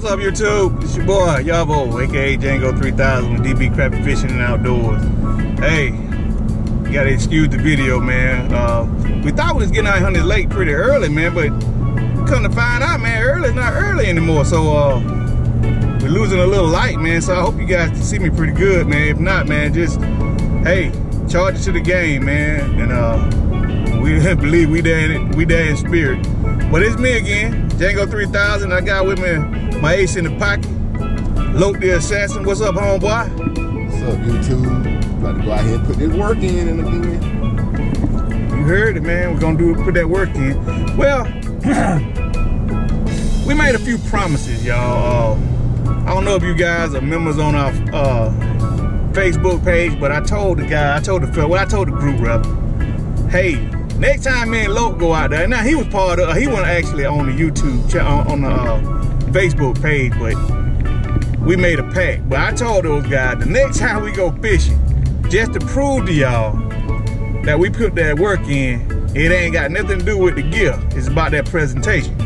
What's up, YouTube? It's your boy Yavo, aka Django3000 with DB Crappie Fishing and Outdoors. Hey, you gotta excuse the video, man. We thought we was getting out on this lake pretty early, man, but come to find out, man, early's not early anymore. So we're losing a little light, man. So I hope you guys can see me pretty good, man. If not, man, just hey, charge it to the game, man. And we believe we there in spirit. But it's me again, Django3000. I got with me my ace in the pocket, Loke the Assassin. What's up, homeboy? What's up, YouTube? About to go out here and put this work in and again. You heard it, man. We're gonna put that work in. Well, we made a few promises, y'all. I don't know if you guys are members on our Facebook page, but I told the guy, I told the group rather, hey, next time me and Loke go out there. Now he was part of, he wasn't actually on the YouTube channel, on the Facebook page, but we made a pact. But I told those guys the next time we go fishing, just to prove to y'all that we put that work in, it ain't got nothing to do with the gear. It's about that presentation.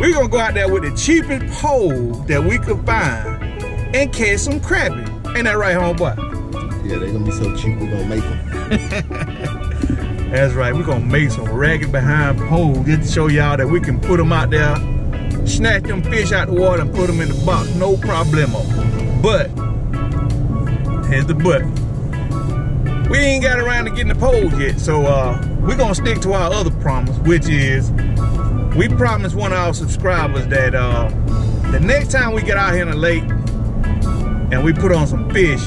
We're gonna go out there with the cheapest pole that we could find and catch some crappie. Ain't that right, homeboy? Yeah, they're gonna be so cheap, we're gonna make them. That's right, we're gonna make some ragged behind poles just to show y'all that we can put them out there, snatch them fish out the water and put them in the box, no problemo. But, here's the but. We ain't got around to getting the poles yet, so we're gonna stick to our other promise, which is, we promised one of our subscribers that the next time we get out here in the lake and we put on some fish,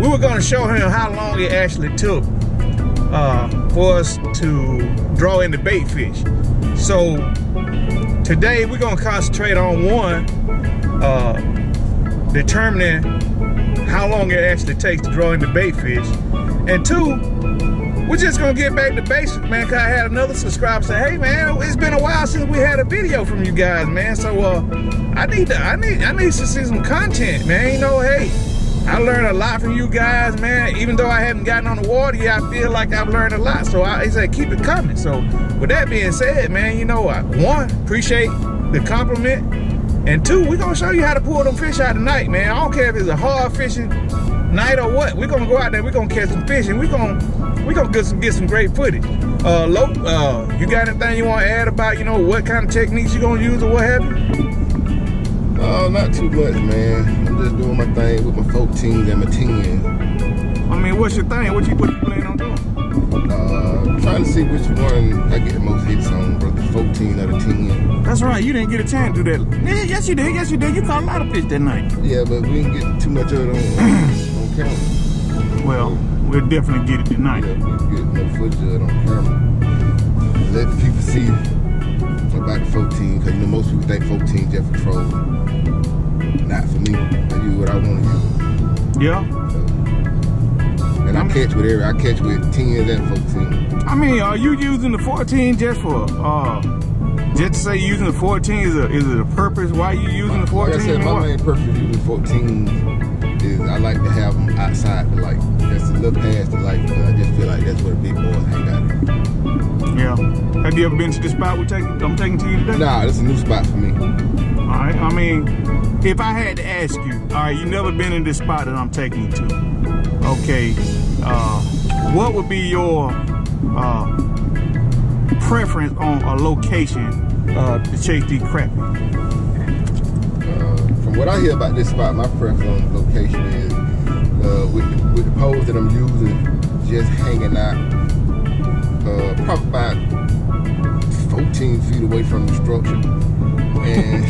we were gonna show him how long it actually took for us to draw in the bait fish. So today we're gonna concentrate on one, determining how long it actually takes to draw in the bait fish. And two, we're just gonna get back to basics, man, cause I had another subscriber say, hey man, it's been a while since we had a video from you guys, man. So I need to see some content, man. You know, hey, I learned a lot from you guys, man. Even though I haven't gotten on the water yet, I feel like I've learned a lot. So I said, keep it coming. So with that being said, man, you know, one, appreciate the compliment. And two, we're gonna show you how to pull them fish out tonight, man. I don't care if it's a hard fishing night or what. We're gonna go out there, we're gonna catch some fish, and we're gonna get some great footage. Loke, you got anything you wanna add about, you know, what kind of techniques you gonna use or what have you? Oh, not too much, man. I'm just doing my thing with my 14s and my 10s. I mean, what's your thing? What you plan on doing? I'm trying to see which one I get the most hits on, bro. The 14 or the 10. That's right. You didn't get a chance to do that. Yeah, yes, you did. Yes, you did. You caught a lot of fish that night. Yeah, but we didn't get too much of it on camera. Well, we'll definitely get it tonight. Yeah, we'll get no footage of it on camera. Let the people see about the 14, because you know most people think 14 just for trolling. Not for me. I use what I want to use. Yeah. So, and I catch with 10s and 14. I mean, are you using the 14 just for just to say using the 14 is it a purpose why you using the 14? Like I said, my main purpose using 14s is I like to have them outside the light. That's a little past the light, but I just feel like that's where the big boys hang out. Yeah. Have you ever been to the spot I'm taking to you today? Nah, it's a new spot for me. All right. I mean, if I had to ask you, all right, you never been in this spot that I'm taking you to. Okay, what would be your preference on a location to chase these crappie? From what I hear about this spot, my preference on location is with the poles that I'm using, just hanging out, probably about 14 feet away from the structure. And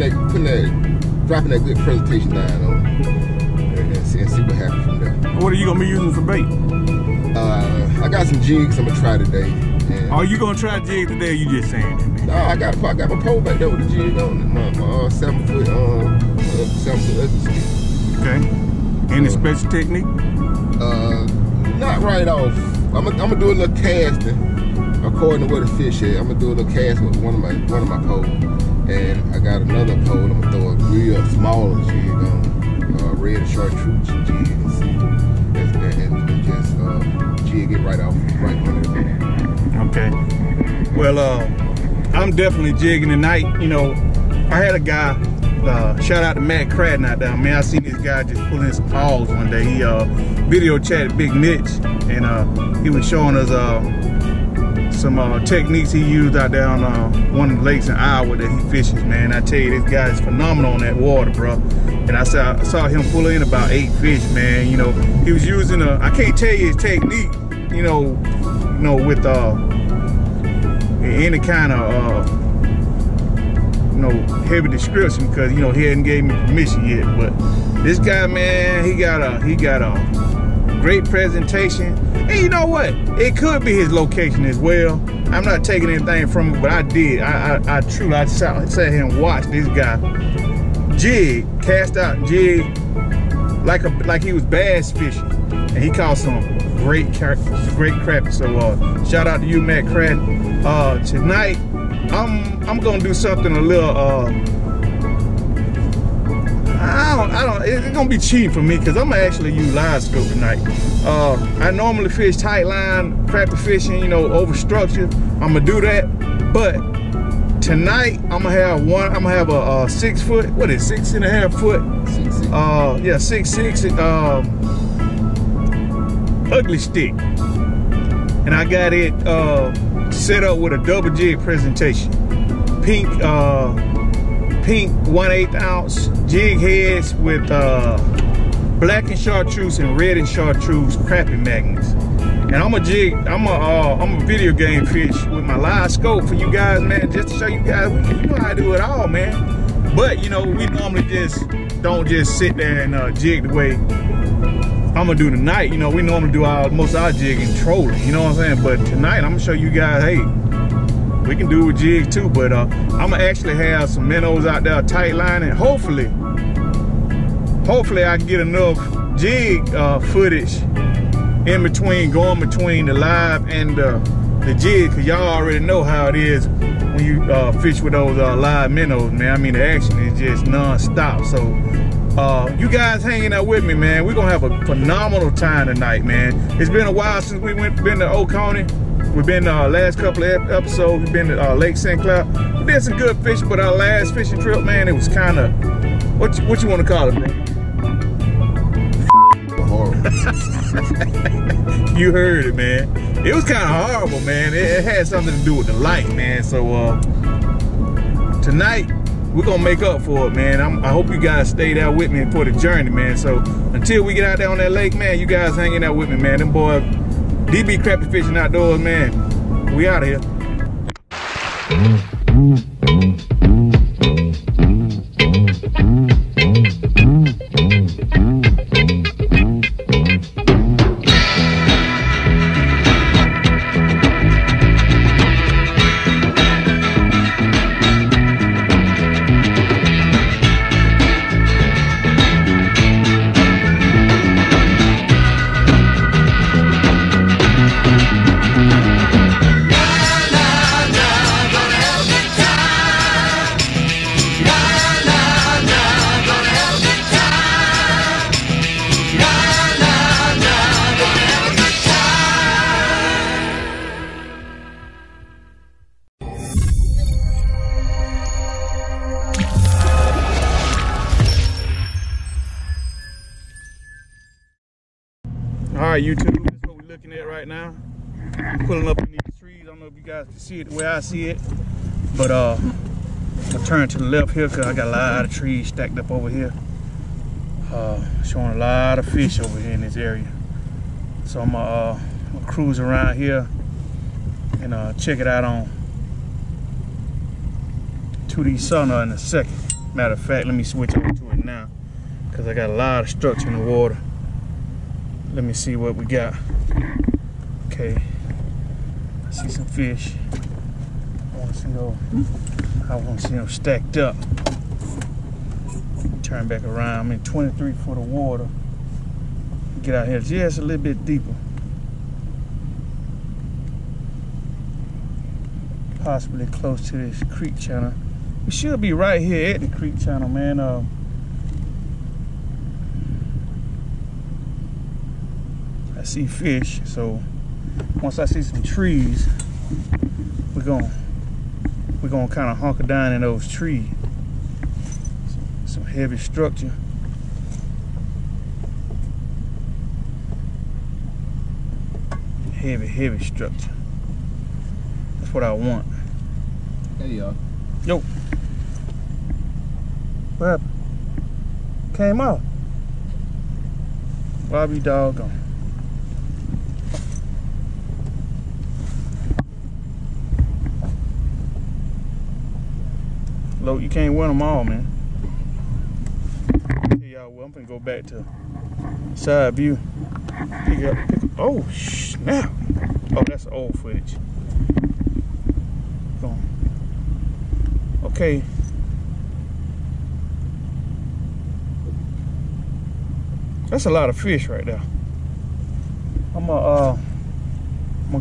and dropping that good presentation down on and see what happens from there. What are you gonna be using for bait? I got some jigs I'm gonna try today. Are you gonna try jigs today? Or you just saying that, man? No, I got my pole back there with the jig on it. My 7 foot, 7 foot. Okay. Any special technique? Not right off. I'm gonna do a little casting. According to where the fish is, I'm gonna do a little cast with one of my poles, and I got another pole. I'm gonna throw a real small jig on, red chartreuse jig, and see, and just jig it right off, right under the fish. Okay. Well, I'm definitely jigging tonight. You know, I had a guy, shout out to Matt Cradden out there. Man, I seen this guy just pulling some paws one day. He video chatted Big Mitch, and he was showing us some techniques he used out there on one of the lakes in Iowa that he fishes, man. I tell you, this guy is phenomenal on that water, bro. And I saw him pull in about 8 fish, man. You know, he was using a, I can't tell you his technique, you know, with any kind of, you know, heavy description, because, you know, he hadn't gave me permission yet. But this guy, man, he got a great presentation. And you know what? It could be his location as well. I'm not taking anything from him, but I did. I truly, I sat here and watched this guy jig, cast out jig, like he was bass fishing. And he caught some great crappie. So shout out to you, Matt Cradden. Tonight, I'm gonna do something a little, it's gonna be cheap for me, because I'm gonna actually use line scope tonight. I normally fish tight line, crappie fishing, you know, over structure. I'm gonna do that, but tonight I'm gonna have a 6 foot, what is it, 6.5 foot? Six. Yeah, 6'6", ugly stick, and I got it set up with a double jig presentation. Pink, pink 1/8 ounce jig heads with black and chartreuse and red and chartreuse crappie magnets. And I'm a video game fish with my live scope for you guys, man, just to show you guys, you know, I do it all, man. But you know, we normally just don't just sit there and jig the way I'm gonna do tonight. You know, we normally do most of our jigging trolling, you know what I'm saying? But tonight I'm gonna show you guys, hey, we can do with jigs too, but I'm gonna actually have some minnows out there tight lining. Hopefully I can get enough jig footage in between, going between the live and the jig, because y'all already know how it is when you fish with those live minnows, man. I mean, the action is just non-stop. So you guys hanging out with me, man. We're gonna have a phenomenal time tonight, man. It's been a while since we been to Oconee. We've been, last couple of episodes, we've been to Lake St. Cloud. We did some good fishing, but our last fishing trip, man, it was kind of, what you want to call it, man? Horrible. You heard it, man. It was kind of horrible, man. It had something to do with the light, man. So, tonight, we're going to make up for it, man. I hope you guys stayed out with me for the journey, man. So, until we get out there on that lake, man, you guys hanging out with me, man. Them boys, DB Crappie Fishing Outdoors, man. We out of here. Alright, YouTube, this is what we're looking at right now. I'm pulling up in these trees. I don't know if you guys can see it the way I see it, but I'll turn to the left here because I got a lot of trees stacked up over here. Showing a lot of fish over here in this area. So I'm gonna cruise around here and check it out on 2D sonar in a second. Matter of fact, let me switch over to it now because I got a lot of structure in the water. Let me see what we got. Okay, I see some fish. I want to see them stacked up. Turn back around. I'm in 23 foot of water. Get out here just a little bit deeper. Possibly close to this creek channel. We should be right here at the creek channel, man. I see fish, so once I see some trees, we're gonna kind of hunker down in those trees. Some heavy structure. Heavy structure. That's what I want. There you are. Yo. What happened? Came out. Bobby doggone. Loke, you can't win them all, man. Y'all, well, I'm gonna go back to side view. Pick up. Oh snap! Oh, that's old footage. Go on. Okay. That's a lot of fish right there. I'm gonna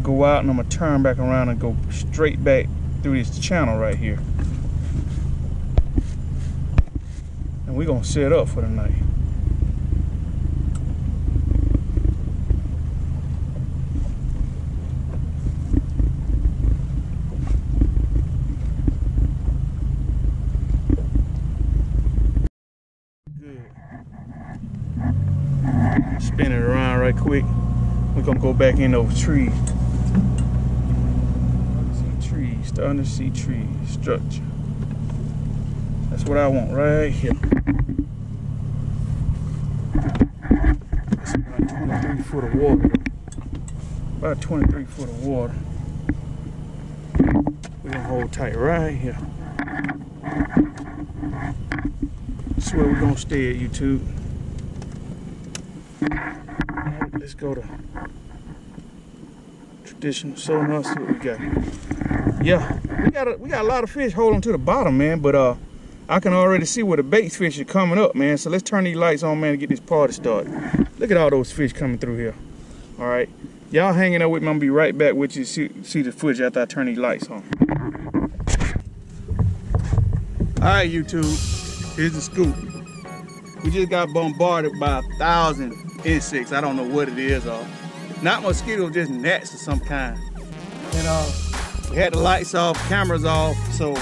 go out and I'm gonna turn back around and go straight back through this channel right here. And we're gonna set up for the night. Spin it around right quick. We're gonna go back in those trees. The undersea tree structure. That's what I want right here. It's about 23 foot of water. About 23 foot of water. We're gonna hold tight right here. That's where we're gonna stay at, YouTube. Let's go to traditional sonar, see what we got. Yeah, we got a lot of fish holding to the bottom, man, but I can already see where the bait fish are coming up, man. So let's turn these lights on, man, to get this party started. Look at all those fish coming through here. All right, y'all hanging out with me. I'm gonna be right back with you to see the footage after I turn these lights on. All right, YouTube, here's the scoop. We just got bombarded by 1,000 insects. I don't know what it is, not mosquitoes, just gnats of some kind. And we had the lights off, cameras off, so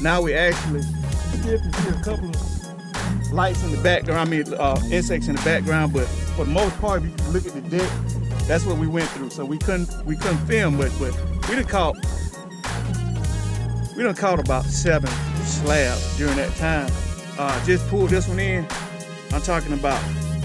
now we actually see a couple of lights in the background. I mean, insects in the background, but for the most part, if you look at the deck, that's what we went through. So we couldn't film, but we done caught about 7 slabs during that time. Just pulled this one in. I'm talking about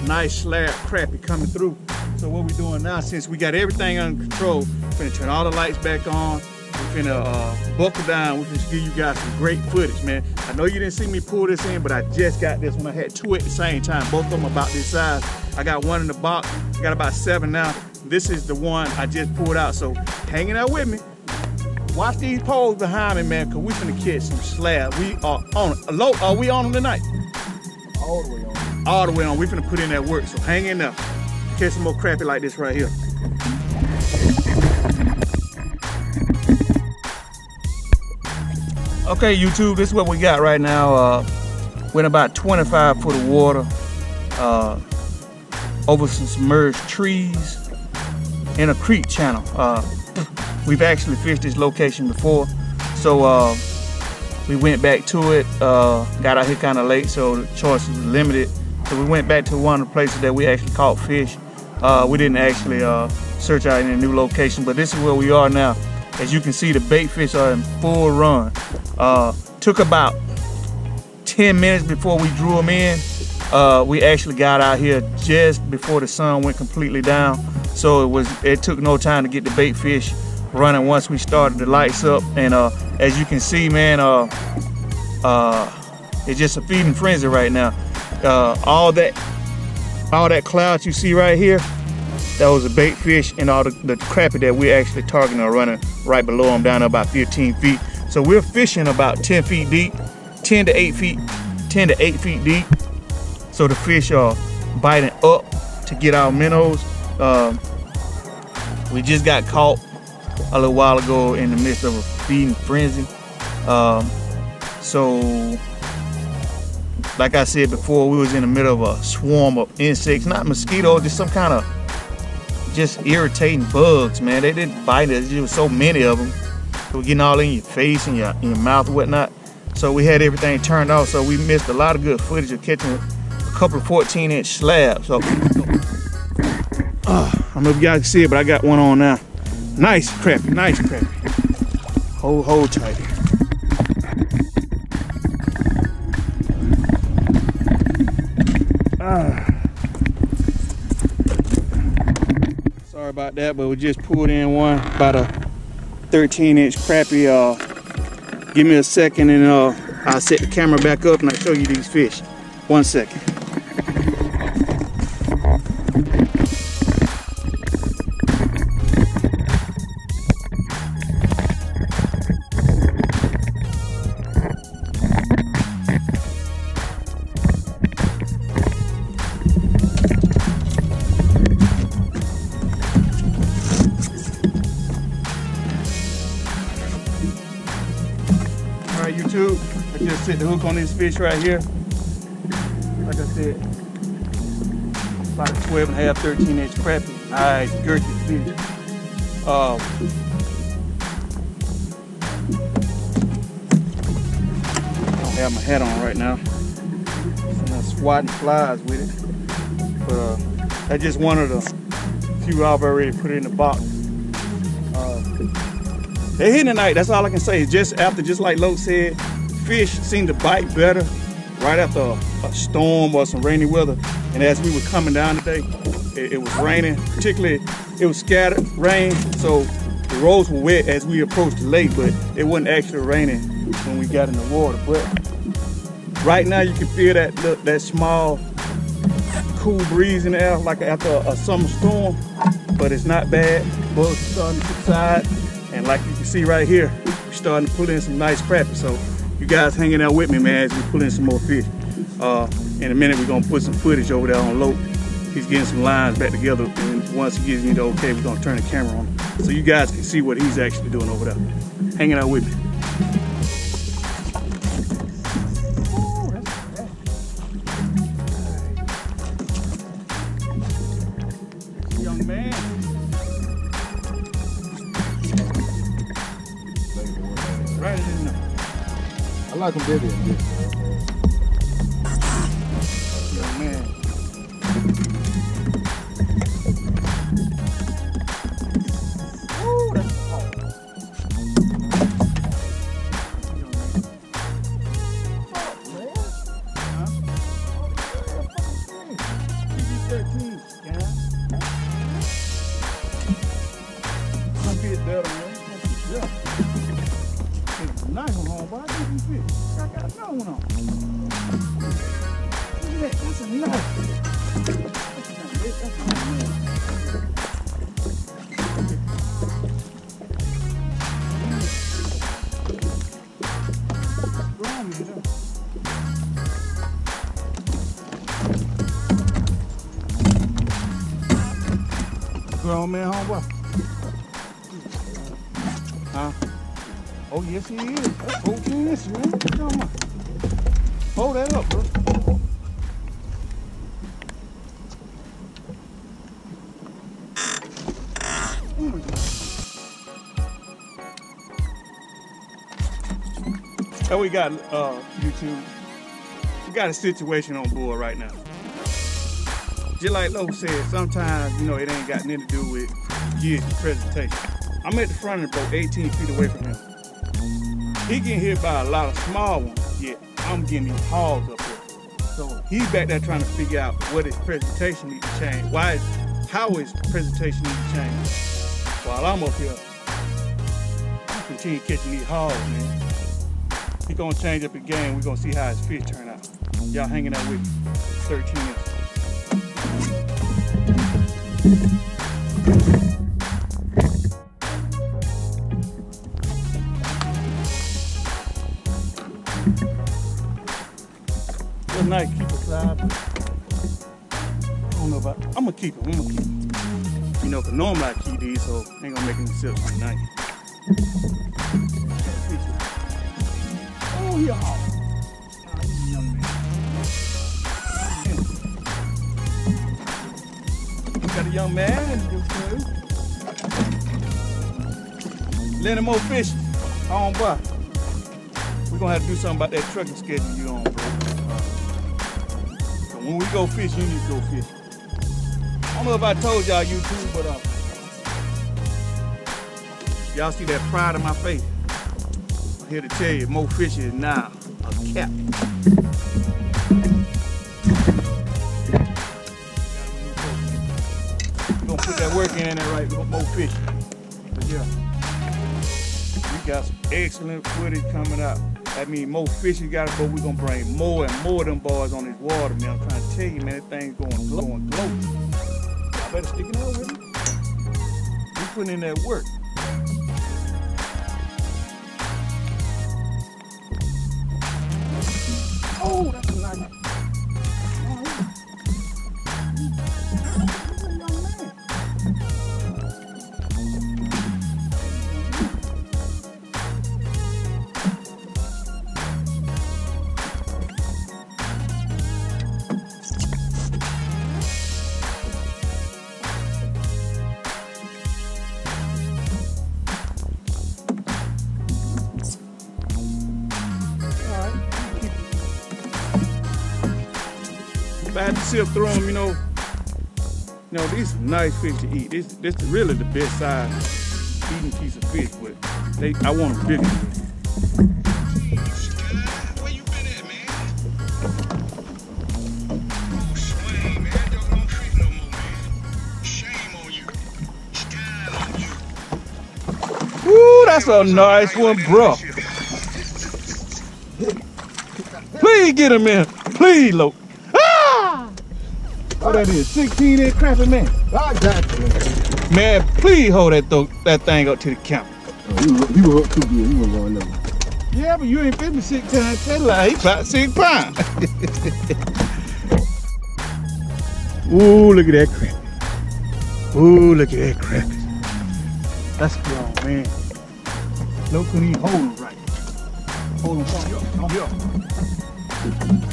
nice slab crappie coming through. So what we doing now, since we got everything under control, we're finna turn all the lights back on, we're finna buckle down, we're finna give you guys some great footage, man. I know you didn't see me pull this in, but I just got this one. I had 2 at the same time, both of them about this size. I got 1 in the box, I got about 7 now. This is the one I just pulled out, so hanging out with me. Watch these poles behind me, man, because we finna catch some slab. We are on it. Loke, are we on them tonight? All the way on. All the way on. We finna put in that work, so hang in there. Catch some more crappie like this right here. Okay, YouTube, this is what we got right now. We're in about 25 foot of water, over some submerged trees in a creek channel. We've actually fished this location before, so we went back to it. Got out here kind of late, so the choices were limited. So we went back to one of the places that we actually caught fish. We didn't actually search out any new location, but this is where we are now. As you can see, the bait fish are in full run. Took about 10 minutes before we drew them in. We actually got out here just before the sun went completely down, so it took no time to get the bait fish running once we started the lights up. And as you can see, man, it's just a feeding frenzy right now. All that cloud you see right here, that was a bait fish, and all the crappie that we're actually targeting are running right below them, down about 15 feet. So we're fishing about 10 feet deep, 10 to 8 feet deep. So the fish are biting up to get our minnows. We just got caught a little while ago in the midst of a feeding frenzy. So like I said before, we was in the middle of a swarm of insects, not mosquitoes, just some kind of just irritating bugs, man. They didn't bite us, there was so many of them. They were getting all in your face and your mouth and whatnot. So we had everything turned off, so we missed a lot of good footage of catching a couple of 14-inch slabs. So, I don't know if y'all can see it, but I got one on now. Nice crappie, nice crappie. Hold tight here. Sorry about that, but we just pulled in one, about a 13-inch crappie. Give me a second and I'll set the camera back up and I'll show you these fish. 1 second. YouTube. I just set the hook on this fish right here. Like I said, about a 12 and a half, 13-inch crappie. Nice, girthy fish. I don't have my hat on right now. So I'm swatting flies with it. But that's just one of the few I've already put in the box. They're hitting tonight, that's all I can say. Just like Loke said, fish seem to bite better right after a storm or some rainy weather. And as we were coming down today, it was raining, particularly it was scattered rain, so the roads were wet as we approached the lake, but it wasn't actually raining when we got in the water. But right now you can feel that small, cool breeze in the air like after a summer storm, but it's not bad. Bugs are starting to subside. And like you can see right here, we're starting to pull in some nice crappie. So you guys hanging out with me, man, as we pull in some more fish. In a minute, we're going to put some footage over there on Loke. He's getting some lines back together. And once he gives me the okay, we're going to turn the camera on so you guys can see what he's actually doing over there. Hanging out with me. Ooh, that's young man. I like them bigger than this. Young man. Woo, that's hot. Fuck, man. Huh? PG-13, yeah. I feel better, man. I got another one on. Look at that, that's a knife. Grown man, homeboy. Huh? Oh, yes, he is. That's 14 inches, man. What you talking about? Hold that up, bro. Oh, my God. And we got, YouTube, we got a situation on board right now. Just like Loke said, sometimes, you know, it ain't got nothing to do with gear and presentation. I'm at the front of the boat, 18 feet away from him. He getting hit by a lot of small ones, yet I'm getting these hogs up here. So he's back there trying to figure out what his presentation needs to change. How his presentation needs to change. While I'm up here, I continue catching these hogs, man. He's gonna change up his game. We're gonna see how his fish turn out. Y'all hanging out with me. 13 inches. Nice, keep it alive. I don't know about. I'm gonna keep it. You know, cause normally I keep these, so I ain't gonna make any sense right now. Oh yeah, got a young man. Then the Mo Fish on by. We're gonna have to do something about that trucking schedule you on, bro. So when we go fish, you need to go fish. I don't know if I told y'all YouTube, but y'all see that pride in my face. I'm here to tell you, Mo Fish is now a cap. That work in there right with Mo Fish. But yeah, we got some excellent footage coming up. I mean, Mo Fishing got it, but we're gonna bring more and more of them boys on this water, man. I'm trying to tell you, man, that thing's going glow. I better stick it out with me. We putting in that work. Oh, that's a nice one. I had to sift through them, you know, these are nice fish to eat. This is really the best size eating piece of fish, but I want them bigger. Where you been at, man? Oh, Swain, man, that dog don't treat no more, man. Shame on you. Sky on you. Ooh, that's a nice one, bro. Please get him in. Please, Loke. Oh, that is 16-inch crappie, man. I got you. Man, please hold that thing up to the camera. Oh, you were hooked too good. You were going nowhere. Yeah, but you ain't 56 times that light. It's about 6 pounds. Ooh, look at that crappie. Ooh, look at that crappie. That's strong, man. Loke couldn't even hold him right. Hold him up.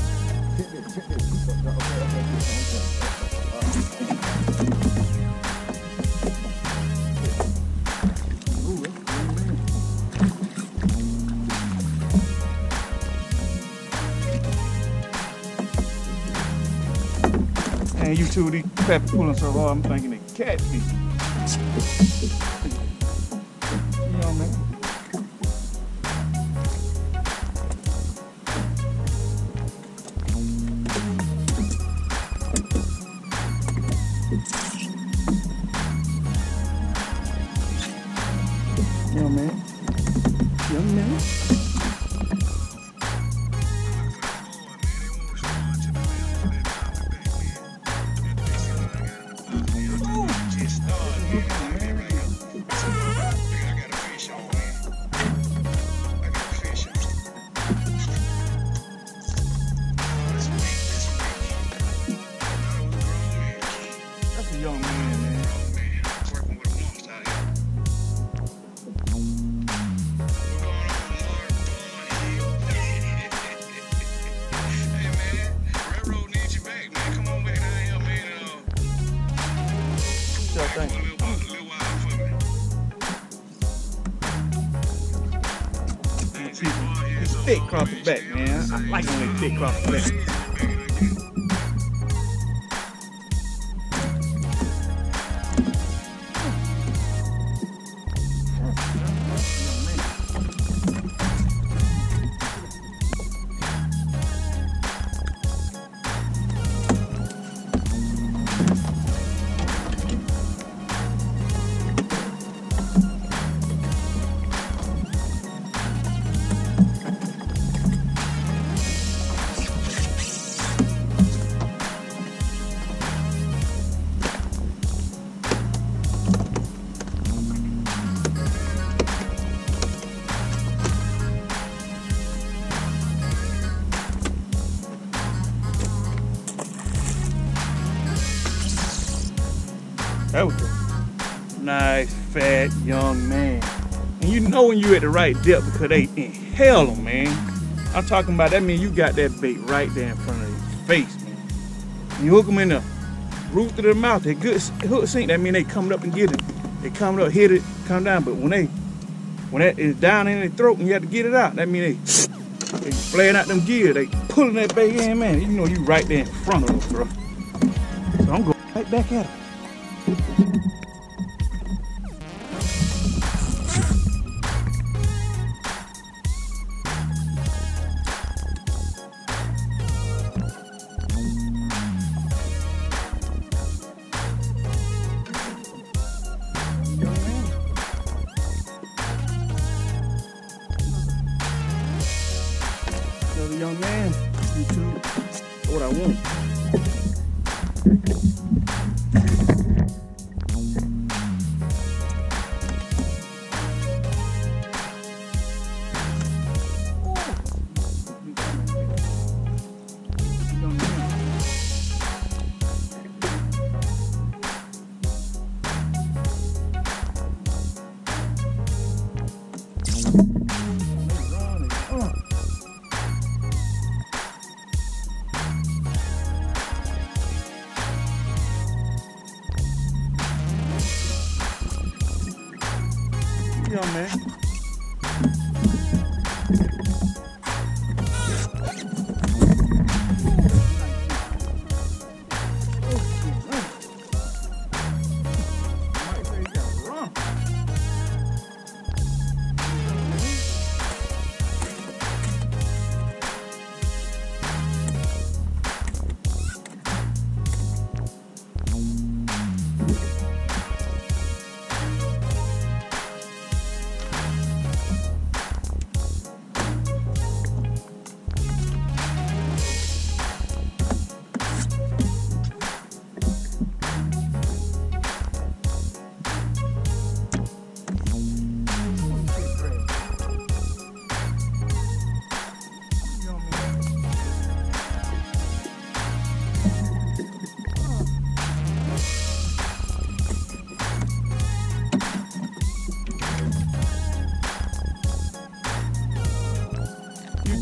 And you two, these crappie pulling so hard, I'm thinking they catfish. You know what I mean? Thick crappie back, man. I like when they thick crappie back. That was a nice, fat, young man. And you know when you're at the right depth because they inhale them, man. I'm talking about that means you got that bait right there in front of your face, man. You hook them in the root through their mouth, they good hook sink. That means they coming up and get it. They coming up, hit it, come down. But when they When that is down in their throat and you have to get it out, that means they flaring out them gear, they pulling that bait in, man. You know you right there in front of them, bro. So I'm going right back at them. Young man, YouTube, what I want. Young man.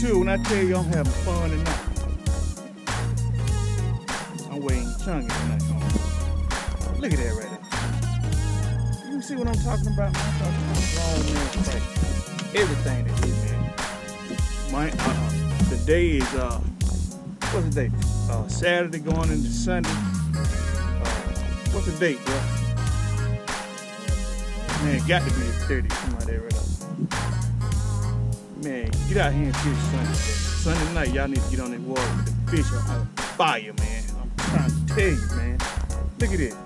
When I tell you I'm having fun tonight, I'm weighing chunky tonight, homie. Look at that right there. You see what I'm talking about? I'm talking about long man's fight. Everything that is, man. Today is, what's the date? Saturday going into Sunday. What's the date, bro? Man, it got to be the 30th. Come on, there right up. Man, get out here and fish Sunday. Sunday night, y'all need to get on that water. The fish are on fire, man. I'm trying to tell you, man. Look at this.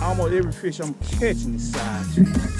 Almost every fish I'm catching is size.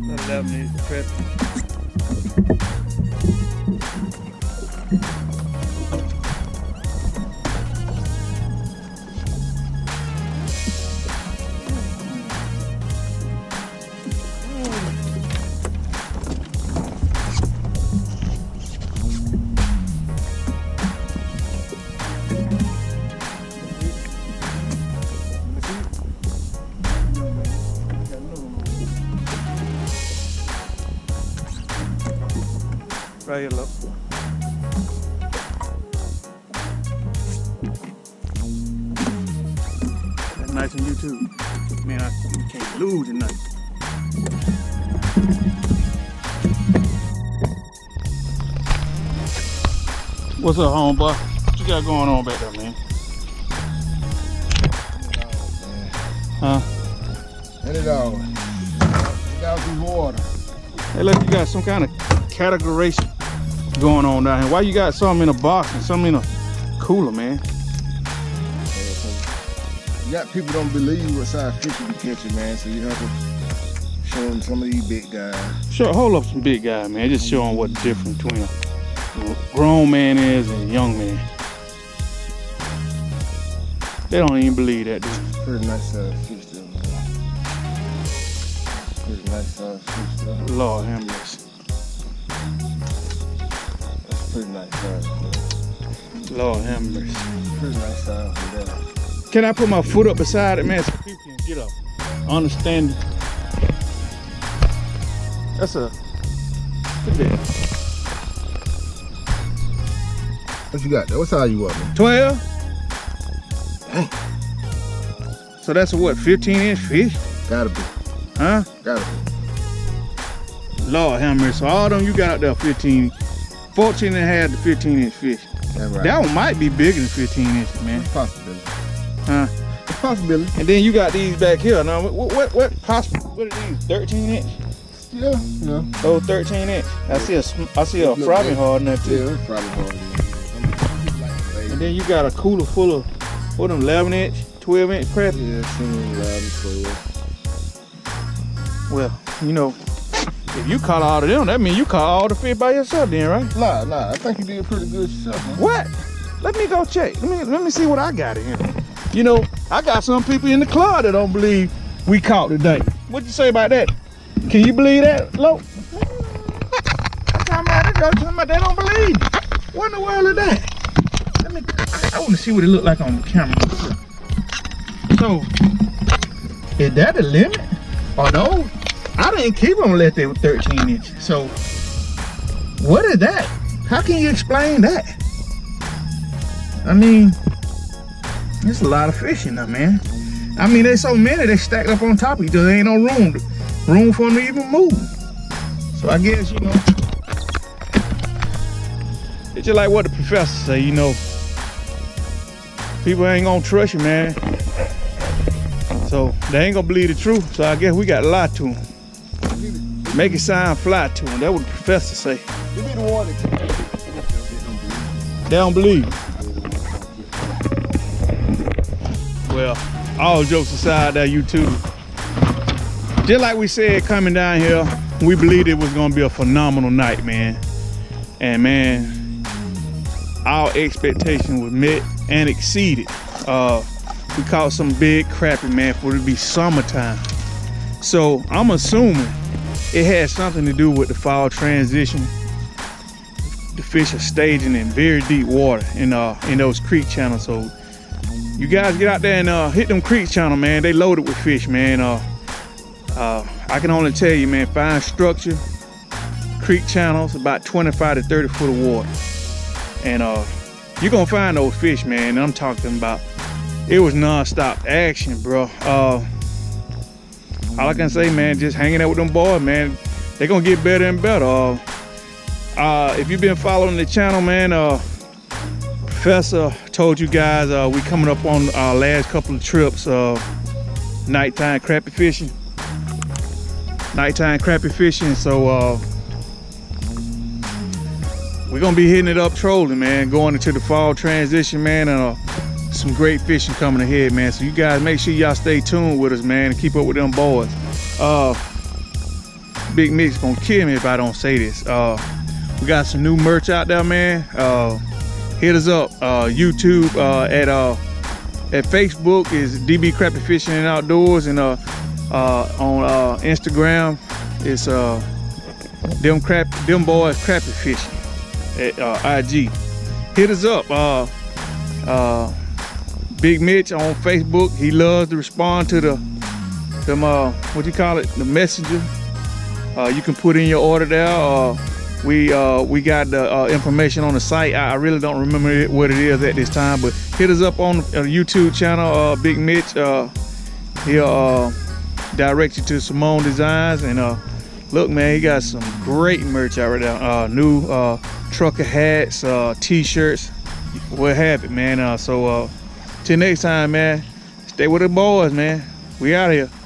Another 11 minutes prep. Right here, look. That's nice on YouTube. Man, you can't lose tonight. What's up, homeboy? What you got going on back there, man? Huh? Hit it all. Get out the water. Hey, look, you got some kind of categorization going on down here. Why you got some in a box and some in a cooler, man? You got people don't believe what size fish you be catching, man, so you have to show them some of these big guys. Sure, hold up some big guys, man. Just show them what the difference between a grown man is and a young man. They don't even believe that, dude. Pretty nice size fish, though. This nice size fish though. Lord have mercy. That's pretty nice size fish. Lord have mercy. Pretty nice size for that. Can I put my foot up beside it, man? So you can get up. Understand it. That's a. Look at that. What you got there? What size you up, man? 12. Dang. So that's a what, 15-inch fish? Gotta be. Huh? Gotta be. Lord have mercy. So all them you got out there 15, 14.5 to 15-inch fish. That's right. That one might be bigger than 15 inches, man. It's a possibility. Huh? It's a possibility. And then you got these back here. Now, what possible? What are these? 13-inch? Yeah, yeah. Oh, 13-inch. I see a frothy hard in that too. Yeah, frothy hard. And then you got a cooler full of what them 11-inch, 12-inch crappie. Yeah, it's 11, 12. Well, you know, if you caught all of them, that means you caught all the fish by yourself, then, right? Nah. I think you did pretty good yourself. Man. What? Let me go check. Let me see what I got in here. You know, I got some people in the club that don't believe we caught today. What you say about that? Can you believe that, Loke? They don't believe. What in the world is that? I want to see what it looked like on the camera. So, is that the limit? Or no? I didn't keep them unless they were 13 inches. So, what is that? How can you explain that? I mean, there's a lot of fish in there, man. I mean, there's so many they stacked up on top of each other. There ain't no room for them to even move. So I guess, you know, it's just like what the professor say, you know. People ain't gonna trust you, man. So they ain't gonna believe the truth. So I guess we gotta lie to them. Make it sound fly to them. That's what the professor say. Give me the water. They don't believe. Well, all jokes aside, that YouTube. Just like we said coming down here, we believed it was gonna be a phenomenal night, man. And man, our expectation was met and exceeded. We caught some big crappie, man, for it to be summertime. So I'm assuming it had something to do with the fall transition. The fish are staging in very deep water in those creek channels. So you guys get out there and hit them creek channel, man. They loaded with fish, man. I can only tell you, man, fine structure, creek channels, about 25 to 30 foot of water. And you're gonna find those fish, man. I'm talking about, it was non-stop action, bro. All I can say, man, just hanging out with them boys, man. They're gonna get better and better. If you've been following the channel, man, Professor told you guys we coming up on our last couple of trips of nighttime crappie fishing. So we're gonna be hitting it up trolling, man, going into the fall transition, man, and some great fishing coming ahead, man. So you guys make sure y'all stay tuned with us, man, and keep up with them boys. Big Mick's gonna kill me if I don't say this. We got some new merch out there, man. Hit us up, YouTube, at Facebook is DB Crappie Fishing and Outdoors, and on Instagram it's them boys crappie fishing. At IG. Hit us up. Big Mitch on Facebook, he loves to respond to the messenger. You can put in your order there. We got the information on the site. I really don't remember what it is at this time, but hit us up on the YouTube channel. Big Mitch, he'll direct you to Simone Designs, and look, man, he got some great merch out right now. New trucker hats, t-shirts, what have it, man. So till next time, man, stay with the boys, man. We out of here.